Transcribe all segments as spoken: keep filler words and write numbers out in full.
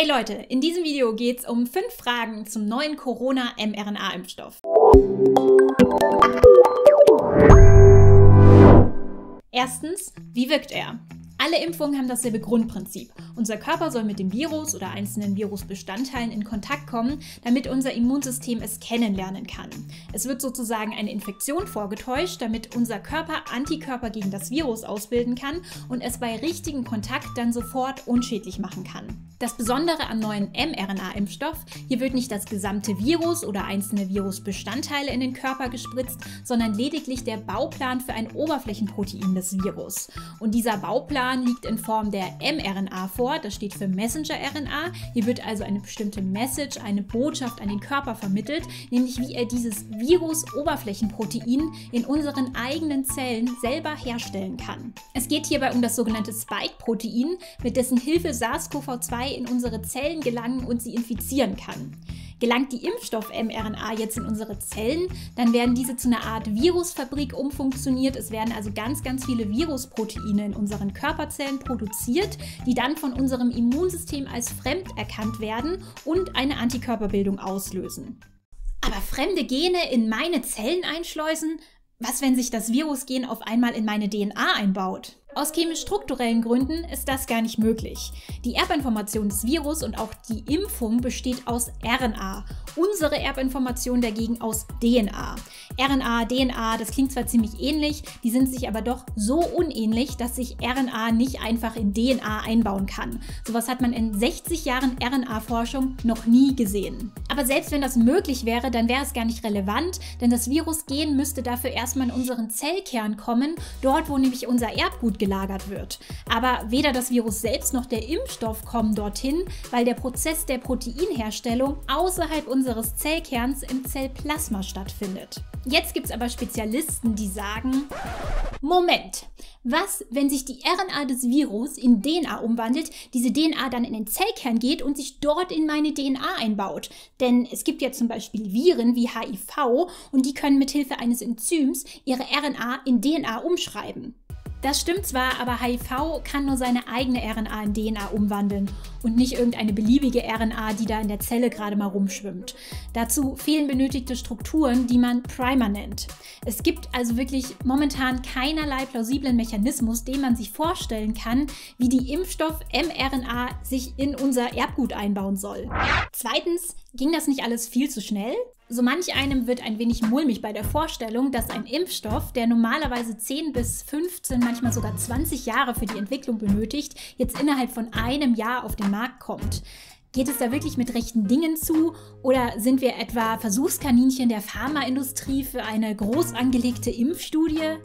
Hey Leute, in diesem Video geht es um fünf Fragen zum neuen Corona-mRNA-Impfstoff. Erstens, wie wirkt er? Alle Impfungen haben dasselbe Grundprinzip. Unser Körper soll mit dem Virus oder einzelnen Virusbestandteilen in Kontakt kommen, damit unser Immunsystem es kennenlernen kann. Es wird sozusagen eine Infektion vorgetäuscht, damit unser Körper Antikörper gegen das Virus ausbilden kann und es bei richtigem Kontakt dann sofort unschädlich machen kann. Das Besondere am neuen mRNA-Impfstoff: hier wird nicht das gesamte Virus oder einzelne Virusbestandteile in den Körper gespritzt, sondern lediglich der Bauplan für ein Oberflächenprotein des Virus. Und dieser Bauplan liegt in Form der mRNA vor, das steht für Messenger-R N A. Hier wird also eine bestimmte Message, eine Botschaft an den Körper vermittelt, nämlich wie er dieses Virus-Oberflächenprotein in unseren eigenen Zellen selber herstellen kann. Es geht hierbei um das sogenannte Spike-Protein, mit dessen Hilfe SARS-Co V zwei in unsere Zellen gelangen und sie infizieren kann. Gelangt die Impfstoff-mRNA jetzt in unsere Zellen, dann werden diese zu einer Art Virusfabrik umfunktioniert. Es werden also ganz, ganz viele Virusproteine in unseren Körperzellen produziert, die dann von unserem Immunsystem als fremd erkannt werden und eine Antikörperbildung auslösen. Aber fremde Gene in meine Zellen einschleusen? Was, wenn sich das Virusgen auf einmal in meine D N A einbaut? Aus chemisch-strukturellen Gründen ist das gar nicht möglich. Die Erbinformation des Virus und auch die Impfung besteht aus R N A. Unsere Erbinformation dagegen aus D N A. R N A, D N A, das klingt zwar ziemlich ähnlich, die sind sich aber doch so unähnlich, dass sich R N A nicht einfach in D N A einbauen kann. Sowas hat man in sechzig Jahren R N A-Forschung noch nie gesehen. Aber selbst wenn das möglich wäre, dann wäre es gar nicht relevant, denn das Virusgen müsste dafür erstmal in unseren Zellkern kommen, dort wo nämlich unser Erbgut gelagert wird. Aber weder das Virus selbst noch der Impfstoff kommen dorthin, weil der Prozess der Proteinherstellung außerhalb unseres Zellkerns im Zellplasma stattfindet. Jetzt gibt es aber Spezialisten, die sagen: Moment, was, wenn sich die R N A des Virus in D N A umwandelt, diese D N A dann in den Zellkern geht und sich dort in meine D N A einbaut? Denn es gibt ja zum Beispiel Viren wie H I V und die können mithilfe eines Enzyms ihre R N A in D N A umschreiben. Das stimmt zwar, aber H I V kann nur seine eigene R N A in D N A umwandeln und nicht irgendeine beliebige R N A, die da in der Zelle gerade mal rumschwimmt. Dazu fehlen benötigte Strukturen, die man Primer nennt. Es gibt also wirklich momentan keinerlei plausiblen Mechanismus, den man sich vorstellen kann, wie die Impfstoff-mRNA sich in unser Erbgut einbauen soll. Zweitens, ging das nicht alles viel zu schnell? So manch einem wird ein wenig mulmig bei der Vorstellung, dass ein Impfstoff, der normalerweise zehn bis fünfzehn, manchmal sogar zwanzig Jahre für die Entwicklung benötigt, jetzt innerhalb von einem Jahr auf den Markt kommt. Geht es da wirklich mit rechten Dingen zu? Oder sind wir etwa Versuchskaninchen der Pharmaindustrie für eine groß angelegte Impfstudie?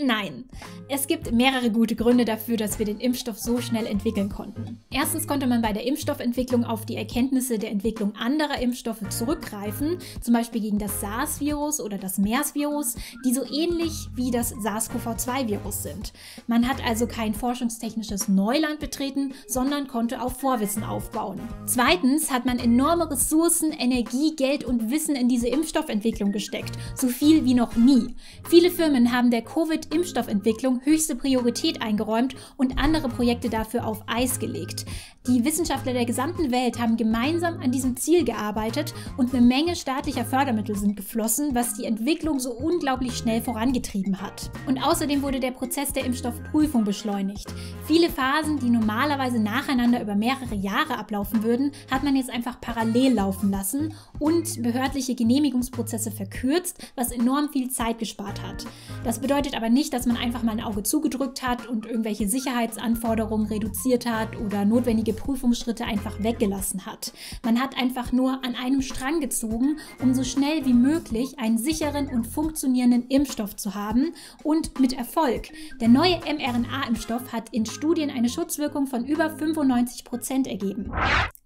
Nein, es gibt mehrere gute Gründe dafür, dass wir den Impfstoff so schnell entwickeln konnten. Erstens konnte man bei der Impfstoffentwicklung auf die Erkenntnisse der Entwicklung anderer Impfstoffe zurückgreifen, zum Beispiel gegen das SARS-Virus oder das MERS-Virus, die so ähnlich wie das SARS Co V zwei Virus sind. Man hat also kein forschungstechnisches Neuland betreten, sondern konnte auf Vorwissen aufbauen. Zweitens hat man enorme Ressourcen, Energie, Geld und Wissen in diese Impfstoffentwicklung gesteckt, so viel wie noch nie. Viele Firmen haben der COVID Impfstoffentwicklung höchste Priorität eingeräumt und andere Projekte dafür auf Eis gelegt. Die Wissenschaftler der gesamten Welt haben gemeinsam an diesem Ziel gearbeitet und eine Menge staatlicher Fördermittel sind geflossen, was die Entwicklung so unglaublich schnell vorangetrieben hat. Und außerdem wurde der Prozess der Impfstoffprüfung beschleunigt. Viele Phasen, die normalerweise nacheinander über mehrere Jahre ablaufen würden, hat man jetzt einfach parallel laufen lassen und behördliche Genehmigungsprozesse verkürzt, was enorm viel Zeit gespart hat. Das bedeutet aber nicht, Nicht, dass man einfach mal ein Auge zugedrückt hat und irgendwelche Sicherheitsanforderungen reduziert hat oder notwendige Prüfungsschritte einfach weggelassen hat. Man hat einfach nur an einem Strang gezogen, um so schnell wie möglich einen sicheren und funktionierenden Impfstoff zu haben und mit Erfolg. Der neue mRNA-Impfstoff hat in Studien eine Schutzwirkung von über fünfundneunzig Prozent ergeben.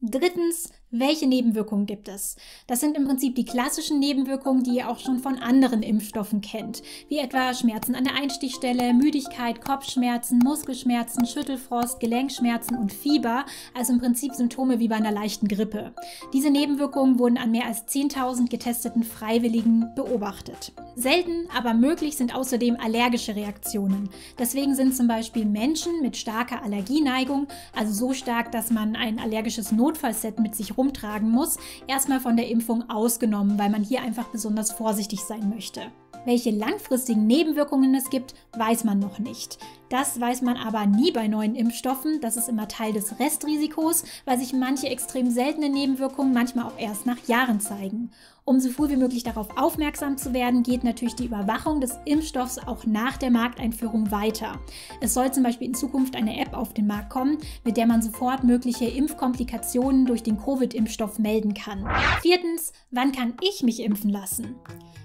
Drittens, Welche Nebenwirkungen gibt es? Das sind im Prinzip die klassischen Nebenwirkungen, die ihr auch schon von anderen Impfstoffen kennt, wie etwa Schmerzen an der Einstichstelle, Müdigkeit, Kopfschmerzen, Muskelschmerzen, Schüttelfrost, Gelenkschmerzen und Fieber, also im Prinzip Symptome wie bei einer leichten Grippe. Diese Nebenwirkungen wurden an mehr als zehntausend getesteten Freiwilligen beobachtet. Selten, aber möglich sind außerdem allergische Reaktionen. Deswegen sind zum Beispiel Menschen mit starker Allergieneigung, also so stark, dass man ein allergisches Notfallset mit sich rumtragen muss, erstmal von der Impfung ausgenommen, weil man hier einfach besonders vorsichtig sein möchte. Welche langfristigen Nebenwirkungen es gibt, weiß man noch nicht. Das weiß man aber nie bei neuen Impfstoffen. Das ist immer Teil des Restrisikos, weil sich manche extrem seltene Nebenwirkungen manchmal auch erst nach Jahren zeigen. Um so früh wie möglich darauf aufmerksam zu werden, geht natürlich die Überwachung des Impfstoffs auch nach der Markteinführung weiter. Es soll zum Beispiel in Zukunft eine App auf den Markt kommen, mit der man sofort mögliche Impfkomplikationen durch den Covid-Impfstoff melden kann. Viertens, wann kann ich mich impfen lassen?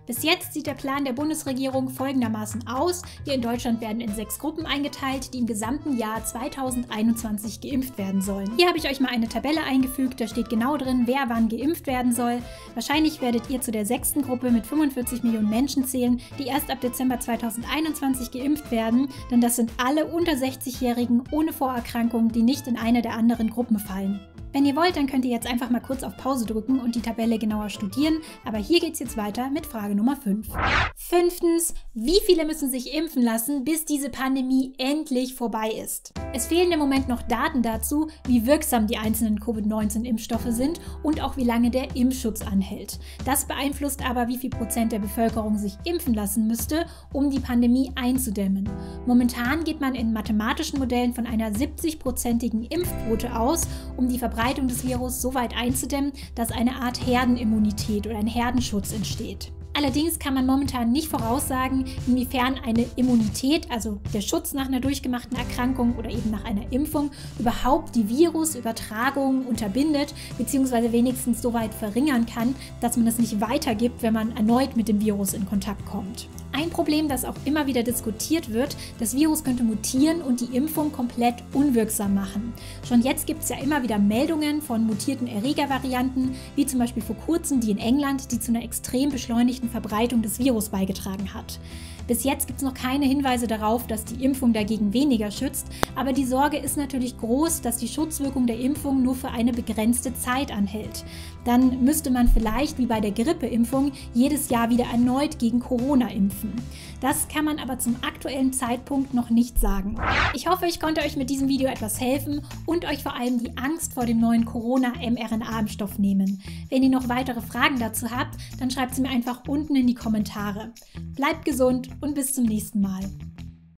Bis jetzt sieht der Plan der Bundesregierung folgendermaßen aus. Wir in Deutschland werden in sechs Gruppen eingeteilt, die im gesamten Jahr zweitausendeinundzwanzig geimpft werden sollen. Hier habe ich euch mal eine Tabelle eingefügt, da steht genau drin, wer wann geimpft werden soll. Wahrscheinlich werdet ihr zu der sechsten Gruppe mit fünfundvierzig Millionen Menschen zählen, die erst ab Dezember zweitausendeinundzwanzig geimpft werden, denn das sind alle unter sechzigjährigen ohne Vorerkrankung, die nicht in eine der anderen Gruppen fallen. Wenn ihr wollt, dann könnt ihr jetzt einfach mal kurz auf Pause drücken und die Tabelle genauer studieren, aber hier geht's jetzt weiter mit Frage Nummer fünf. Fünftens, wie viele müssen sich impfen lassen, bis diese Pandemie endlich vorbei ist? Es fehlen im Moment noch Daten dazu, wie wirksam die einzelnen Covid neunzehn-Impfstoffe sind und auch wie lange der Impfschutz anhält. Das beeinflusst aber, wie viel Prozent der Bevölkerung sich impfen lassen müsste, um die Pandemie einzudämmen. Momentan geht man in mathematischen Modellen von einer siebzig-prozentigen Impfquote aus, um die Verbreitung Verbreitung des Virus so weit einzudämmen, dass eine Art Herdenimmunität oder ein Herdenschutz entsteht. Allerdings kann man momentan nicht voraussagen, inwiefern eine Immunität, also der Schutz nach einer durchgemachten Erkrankung oder eben nach einer Impfung, überhaupt die Virusübertragung unterbindet bzw. wenigstens so weit verringern kann, dass man es nicht weitergibt, wenn man erneut mit dem Virus in Kontakt kommt. Ein Problem, das auch immer wieder diskutiert wird, das Virus könnte mutieren und die Impfung komplett unwirksam machen. Schon jetzt gibt es ja immer wieder Meldungen von mutierten Erregervarianten, wie zum Beispiel vor kurzem die in England, die zu einer extrem beschleunigten Verbreitung des Virus beigetragen hat. Bis jetzt gibt es noch keine Hinweise darauf, dass die Impfung dagegen weniger schützt, aber die Sorge ist natürlich groß, dass die Schutzwirkung der Impfung nur für eine begrenzte Zeit anhält. Dann müsste man vielleicht, wie bei der Grippeimpfung, jedes Jahr wieder erneut gegen Corona impfen. Das kann man aber zum aktuellen Zeitpunkt noch nicht sagen. Ich hoffe, ich konnte euch mit diesem Video etwas helfen und euch vor allem die Angst vor dem neuen Corona-mRNA-Impfstoff nehmen. Wenn ihr noch weitere Fragen dazu habt, dann schreibt sie mir einfach unten in die Kommentare. Bleibt gesund und bis zum nächsten Mal.